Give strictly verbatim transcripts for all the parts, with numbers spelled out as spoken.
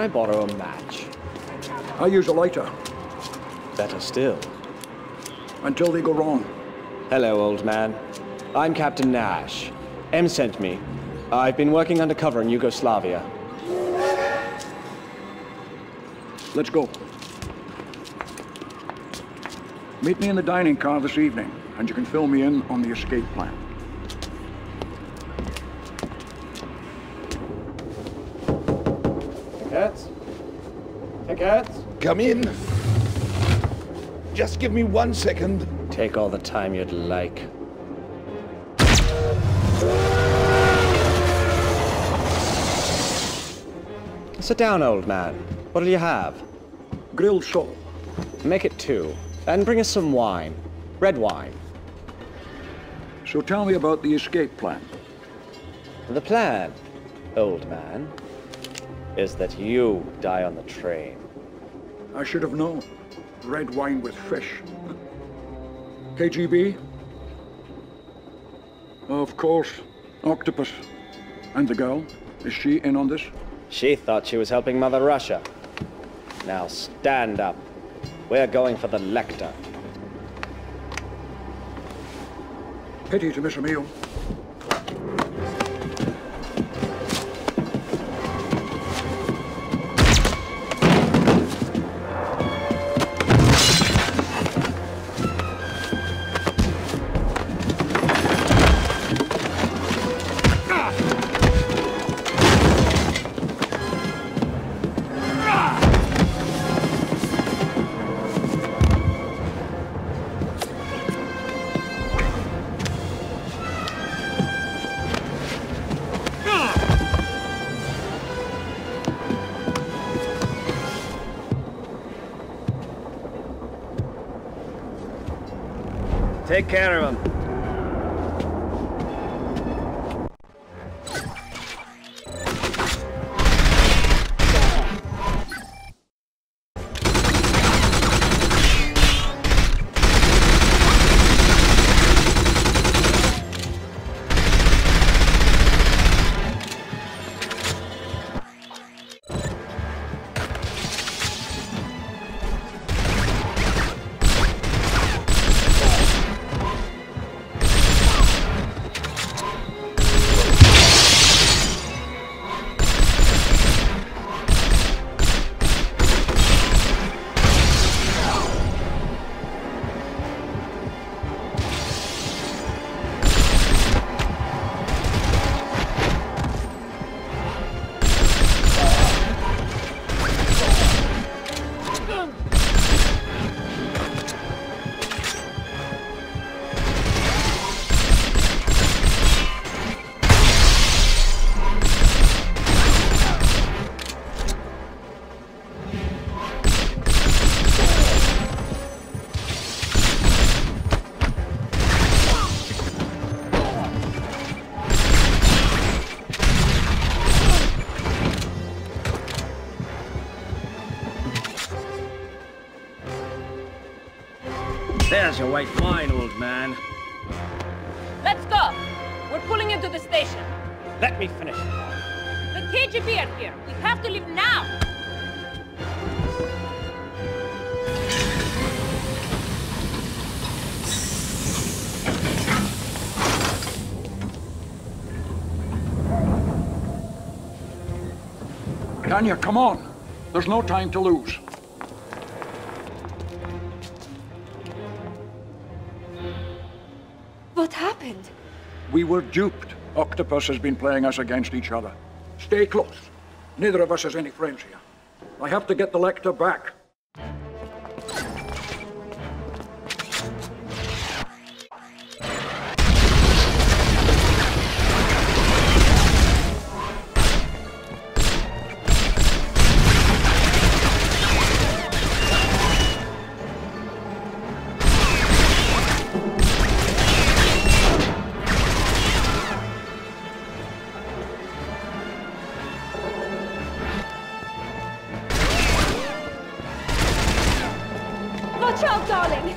Can I borrow a match? I use a lighter. Better still. Until they go wrong. Hello, old man. I'm Captain Nash. M sent me. I've been working undercover in Yugoslavia. Let's go. Meet me in the dining car this evening, and you can fill me in on the escape plan. Tickets? Tickets? Come in. Just give me one second. Take all the time you'd like. Sit down, old man. What'll you have? Grilled sole. Make it two. And bring us some wine. Red wine. So tell me about the escape plan. The plan, old man, is that you die on the train. I should have known. Red wine with fish. K G B? Of course. Octopus. And the girl? Is she in on this? She thought she was helping Mother Russia. Now stand up. We're going for the Lecter. Pity to miss a meal. Take care of him. There's your white wine, old man. Let's go. We're pulling into the station. Let me finish. The K G B are here. We have to leave now. Tanya, come on. There's no time to lose. What happened? We were duped. Octopus has been playing us against each other. Stay close. Neither of us has any friends here. I have to get the Lecter back. Watch out, darling!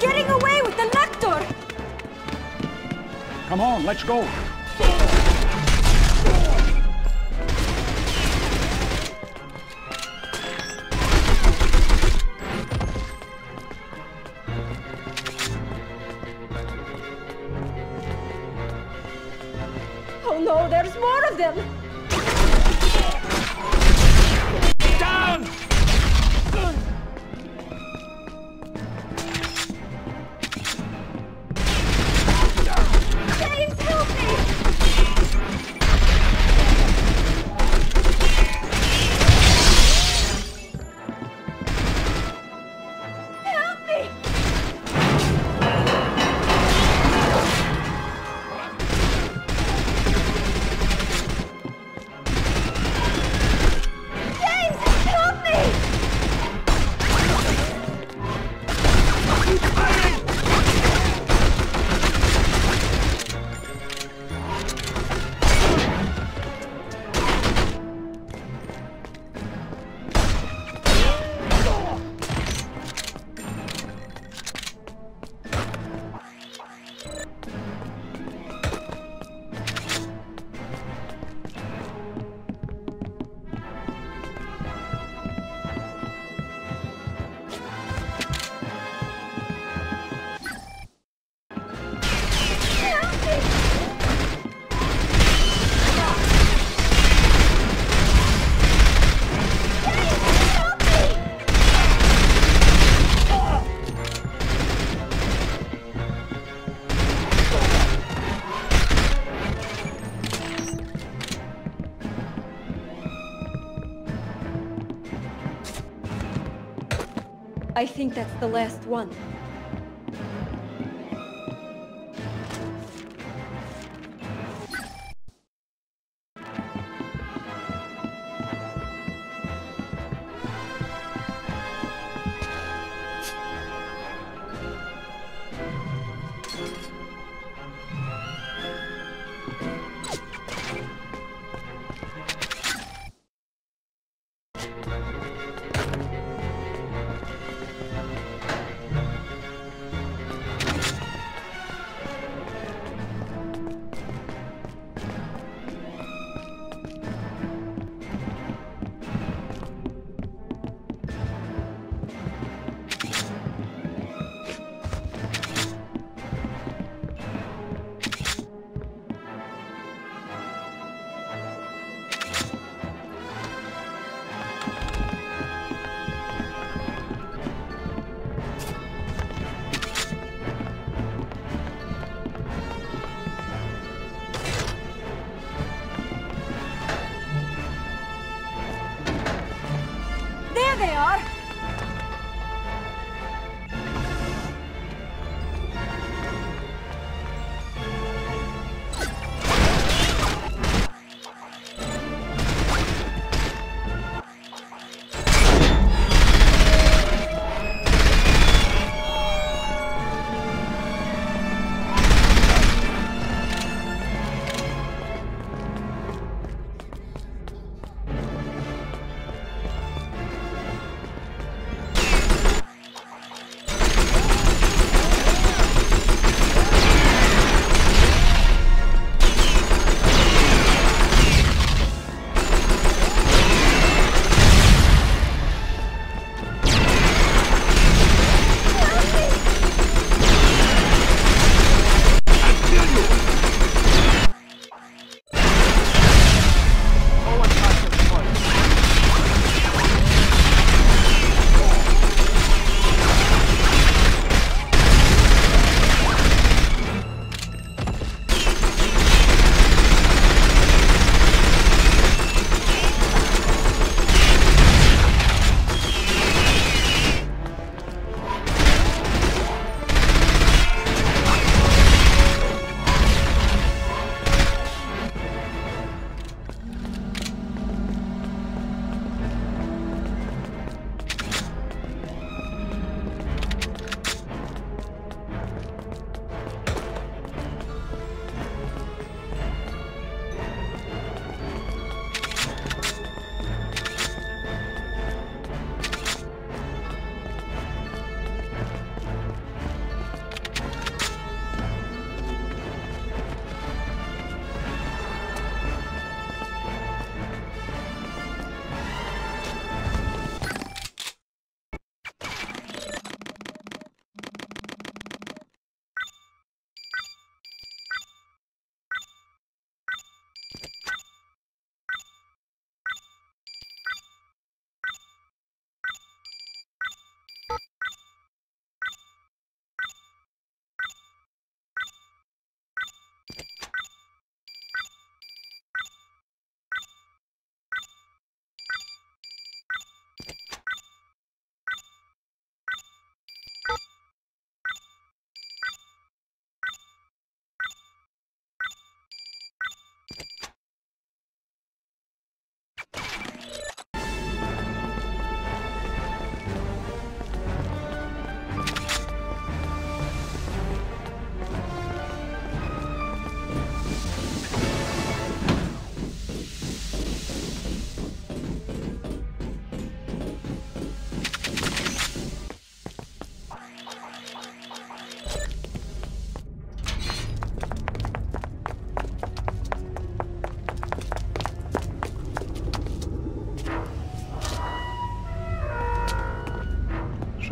Getting away with the Lecter! Come on, let's go! Oh no, there's more of them! I think that's the last one.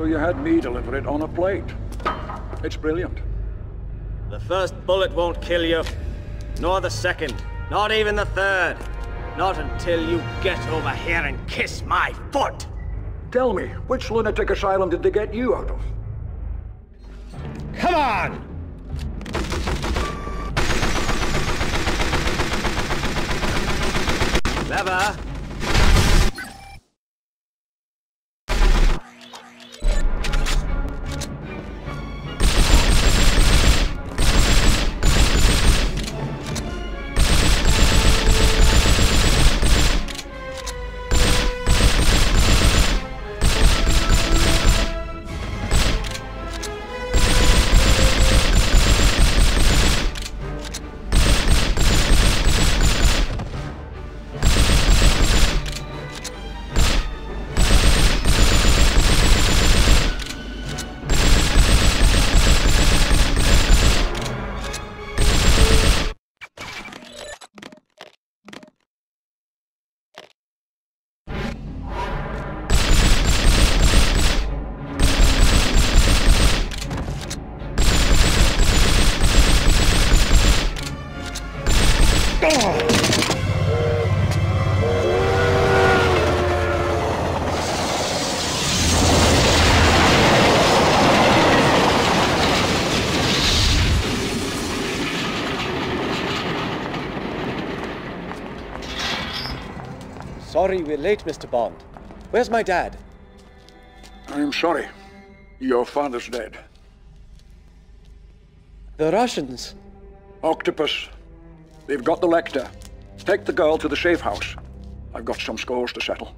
So you had me deliver it on a plate. It's brilliant. The first bullet won't kill you, nor the second, not even the third. Not until you get over here and kiss my foot! Tell me, which lunatic asylum did they get you out of? Come on! Clever! Sorry we're late, Mister Bond. Where's my dad? I'm sorry. Your father's dead. The Russians? Octopus. They've got the Lecter. Take the girl to the safe house. I've got some scores to settle.